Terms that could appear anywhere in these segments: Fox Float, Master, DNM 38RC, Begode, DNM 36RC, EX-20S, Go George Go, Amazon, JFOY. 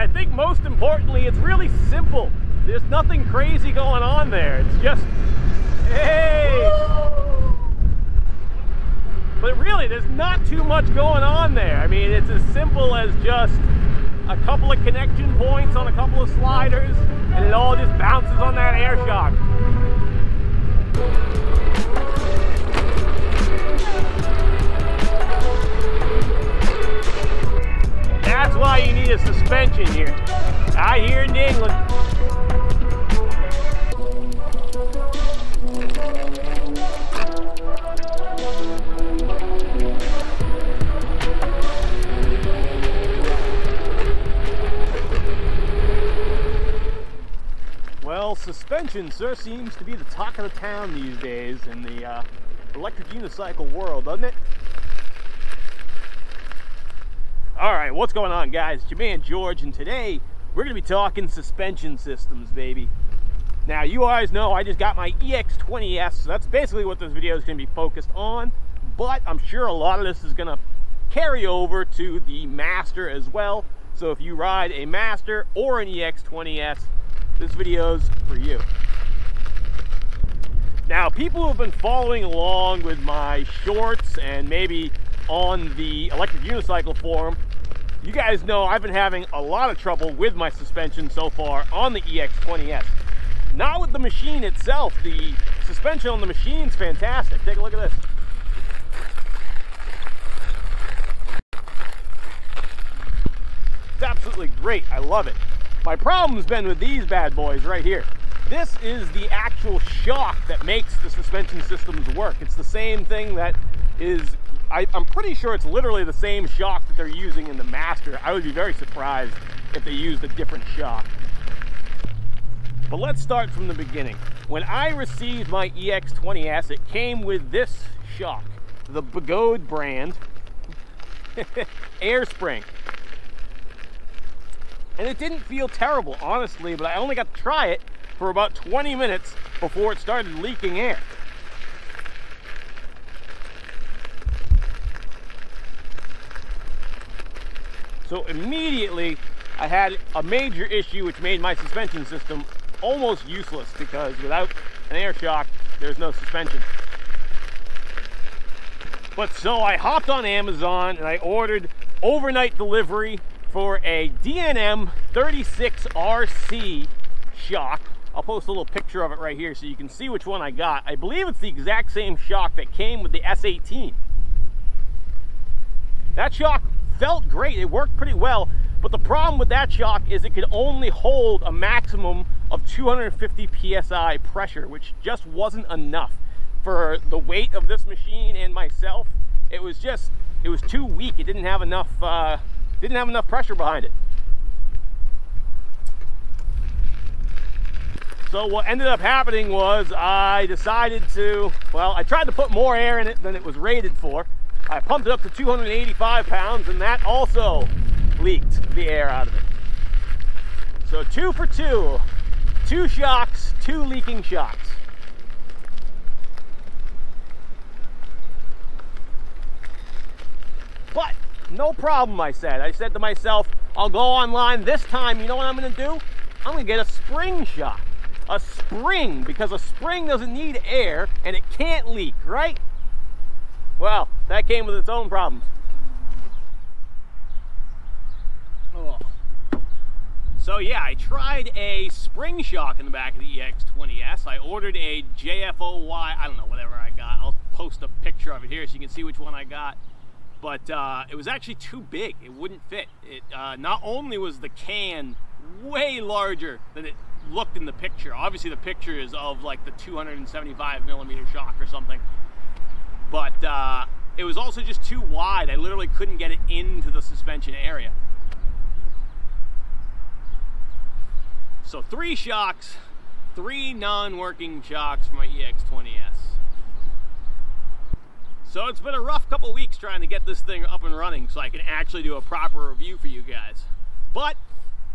I think most importantly, it's really simple. There's nothing crazy going on there. It's just, hey! But really, there's not too much going on there. I mean, it's as simple as just a couple of connection points on a couple of sliders, and it all just bounces on that air shock. That's why you need a suspension here. Out here in England. Well, suspension, sir, seems to be the talk of the town these days in the electric unicycle world, doesn't it? Alright, what's going on, guys? It's your man George, and today we're going to be talking suspension systems, baby. Now, you guys know I just got my EX-20S, so that's basically what this video is going to be focused on, but I'm sure a lot of this is going to carry over to the Master as well, so if you ride a Master or an EX-20S, this video's for you. Now, people who have been following along with my shorts and maybe on the electric unicycle forum, you guys know I've been having a lot of trouble with my suspension so far on the EX-20S. Not with the machine itself. The suspension on the machine's fantastic. Take a look at this. It's absolutely great. I love it. My problem's been with these bad boys right here. This is the actual shock that makes the suspension systems work. It's the same thing that is, I'm pretty sure it's literally the same shock that they're using in the Master. I would be very surprised if they used a different shock. But let's start from the beginning. When I received my EX-20S, it came with this shock, the Begode brand air spring. And it didn't feel terrible, honestly, but I only got to try it for about 20 minutes before it started leaking air. So immediately, I had a major issue which made my suspension system almost useless, because without an air shock, there's no suspension. But so I hopped on Amazon and I ordered overnight delivery for a DNM 36RC shock. I'll post a little picture of it right here so you can see which one I got. I believe it's the exact same shock that came with the S18. That shock felt great, it worked pretty well, but the problem with that shock is it could only hold a maximum of 250 psi pressure, which just wasn't enough for the weight of this machine and myself. It was just, it was too weak. It didn't have enough pressure behind it. So what ended up happening was I decided to, well, I tried to put more air in it than it was rated for. I pumped it up to 285 pounds, and that also leaked the air out of it. So 2 for 2. 2 shocks, 2 leaking shocks. But no problem, I said. I said to myself, I'll go online this time. You know what I'm going to do? I'm going to get a spring shock. A spring, because a spring doesn't need air, and it can't leak, right? Well, that came with its own problems. Oh. So yeah, I tried a spring shock in the back of the EX-20S. I ordered a JFOY, I don't know, whatever I got. I'll post a picture of it here so you can see which one I got. But it was actually too big. It wouldn't fit. It not only was the can way larger than it looked in the picture. Obviously the picture is of like the 275 millimeter shock or something. But it was also just too wide. I literally couldn't get it into the suspension area. So 3 shocks, 3 non-working shocks for my EX-20S. So it's been a rough couple weeks trying to get this thing up and running so I can actually do a proper review for you guys. But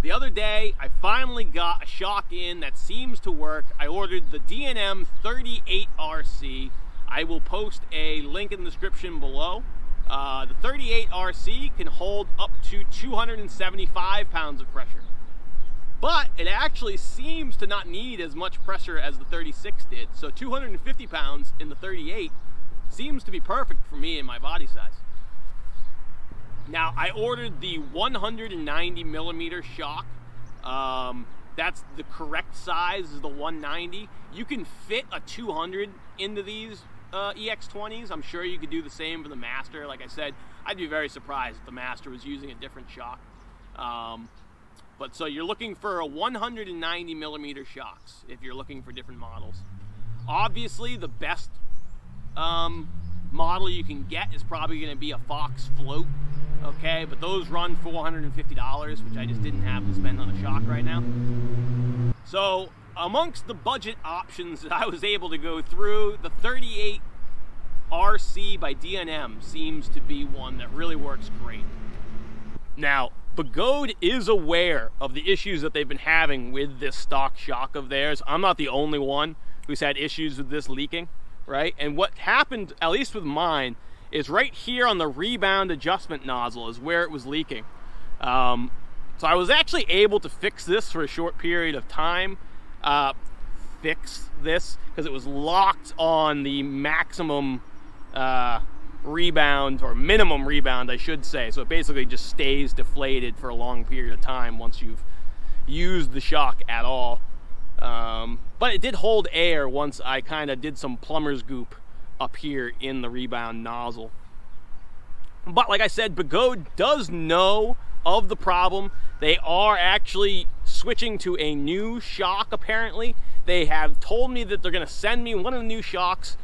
the other day, I finally got a shock in that seems to work. I ordered the DNM 38RC. I will post a link in the description below The 38RC can hold up to 275 pounds of pressure, but it actually seems to not need as much pressure as the 36 did. So 250 pounds in the 38 seems to be perfect for me and my body size. Now, I ordered the 190 millimeter shock. That's the correct size, is the 190. You can fit a 200 into these EX-20s. I'm sure you could do the same for the Master. Like I said, I'd be very surprised if the Master was using a different shock. But so you're looking for a 190 millimeter shocks if you're looking for different models. Obviously, the best model you can get is probably going to be a Fox Float, okay? But those run $450, which I just didn't have to spend on a shock right now. So amongst the budget options that I was able to go through, the 38RC by DNM seems to be one that really works great. Now, Begode is aware of the issues that they've been having with this stock shock of theirs. I'm not the only one who's had issues with this leaking, right? And what happened, at least with mine, is right here on the rebound adjustment nozzle is where it was leaking. So I was actually able to fix this for a short period of time, because it was locked on the maximum rebound, or minimum rebound I should say. So it basically just stays deflated for a long period of time once you've used the shock at all. But it did hold air once I kind of did some plumber's goop up here in the rebound nozzle. But like I said, Begode does know of the problem. They are actually switching to a new shock apparently. They have told me that they're going to send me one of the new shocks.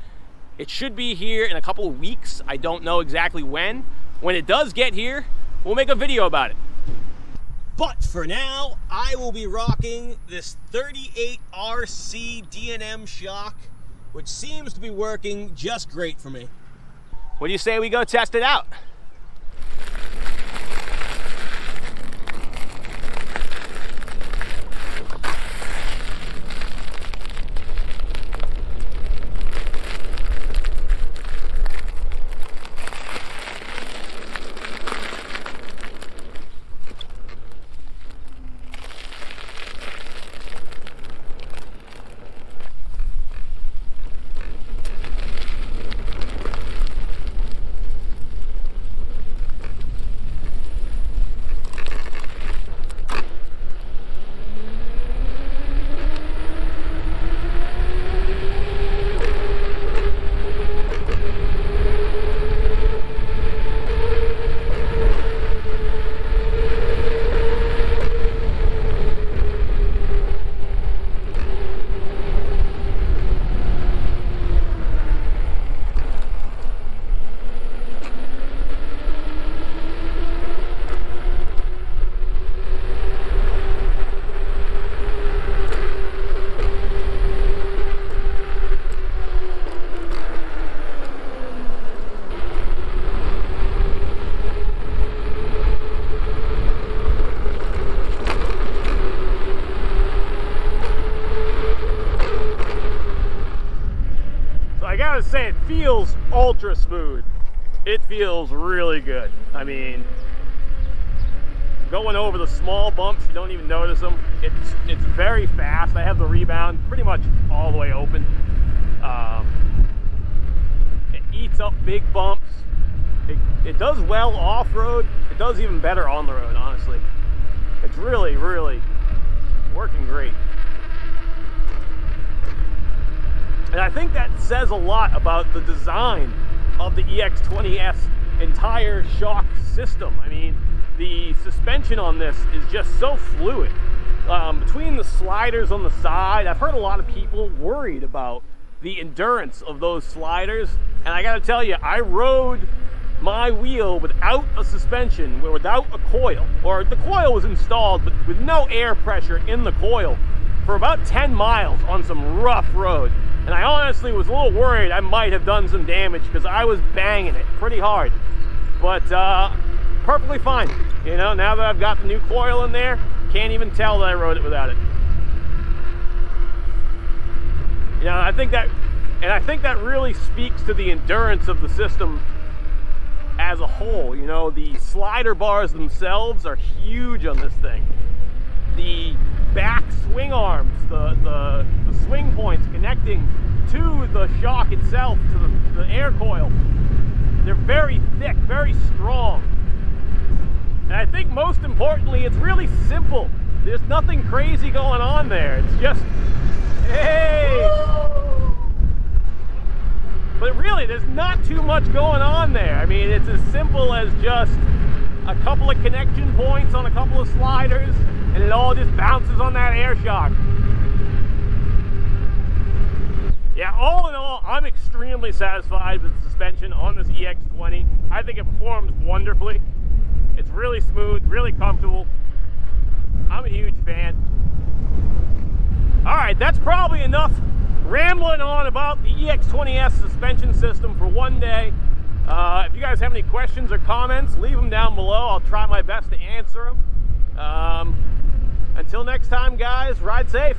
It should be here in a couple of weeks. I don't know exactly when. When it does get here, we'll make a video about it. But for now, I will be rocking this 38RC DNM shock, which seems to be working just great for me. What do you say we go test it out? I gotta say, it feels ultra smooth. It feels really good. I mean, going over the small bumps, you don't even notice them. It's very fast. I have the rebound pretty much all the way open. It eats up big bumps. It does well off-road. It does even better on the road, honestly. It's really, really working great. And I think that says a lot about the design of the EX-20S entire shock system. I mean, the suspension on this is just so fluid. Between the sliders on the side, I've heard a lot of people worried about the endurance of those sliders. And I gotta tell you, I rode my wheel without a suspension, without a coil, or the coil was installed, but with no air pressure in the coil for about 10 miles on some rough road. And I honestly was a little worried I might have done some damage because I was banging it pretty hard. But perfectly fine. You know, now that I've got the new coil in there, can't even tell that I rode it without it. You know, I think that really speaks to the endurance of the system as a whole. You know, the slider bars themselves are huge on this thing. The back swing arms, the swing points connecting to the shock itself, to the air coil, they're very thick, very strong. And I think most importantly, it's really simple. There's nothing crazy going on there. It's just, hey! But really, there's not too much going on there. I mean, it's as simple as just a couple of connection points on a couple of sliders, and it all just bounces on that air shock. Yeah, all in all, I'm extremely satisfied with the suspension on this EX-20. I think it performs wonderfully. It's really smooth, really comfortable. I'm a huge fan. All right, that's probably enough rambling on about the EX-20S suspension system for one day. If you guys have any questions or comments, leave them down below. I'll try my best to answer them. Until next time, guys, ride safe.